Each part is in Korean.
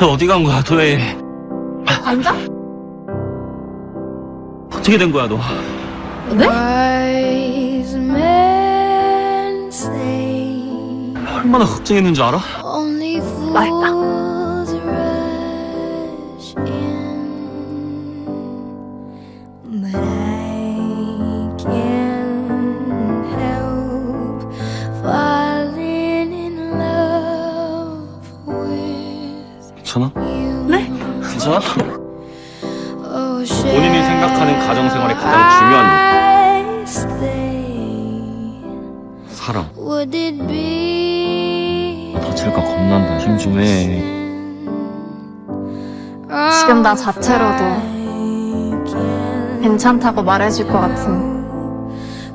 대체 어디 간 거야, 도해? 앉아? 어떻게 된 거야, 너? 네? 얼마나 걱정했는 줄 알아? 말했다. 괜찮아? 네? 괜찮아? 본인이 생각하는 가정생활의 가장 중요한 사랑. 다칠까 겁난다. 힘 좀 해. 지금 나 자체로도 괜찮다고 말해줄 것 같은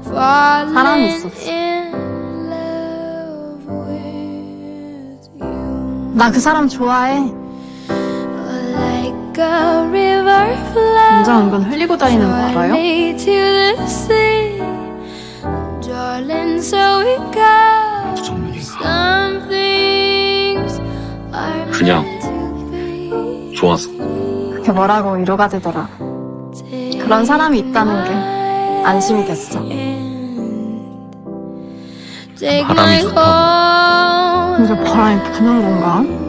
사람이 있었어. 나 그 사람 좋아해. 감정 은근 흘리고 다니는 거 알아요? 그냥 좋아서. 그게 뭐라고 위로가 되더라. 그런 사람이 있다는 게 안심이 됐어. 바람이 좋다. 근데 바람이 부는 건가?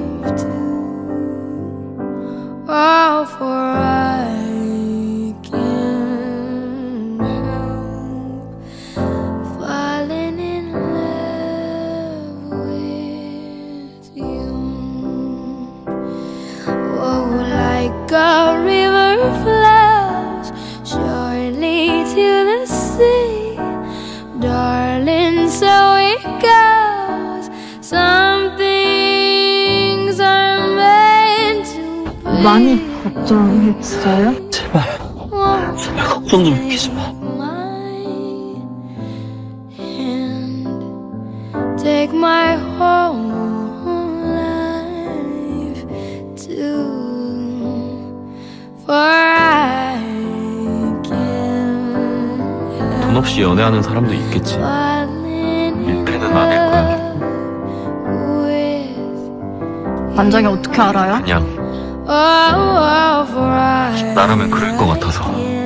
A river flows surely to the sea, darling, so it goes. Some things are meant to be. 많이 걱정했어요? 제발 걱정 좀 시키지 마. Take my whole life to. 돈 없이 연애하는 사람도 있겠지. 밀패는 아닐 거야. 반장이 어떻게 알아요? 그냥 나라면 그럴 것 같아서.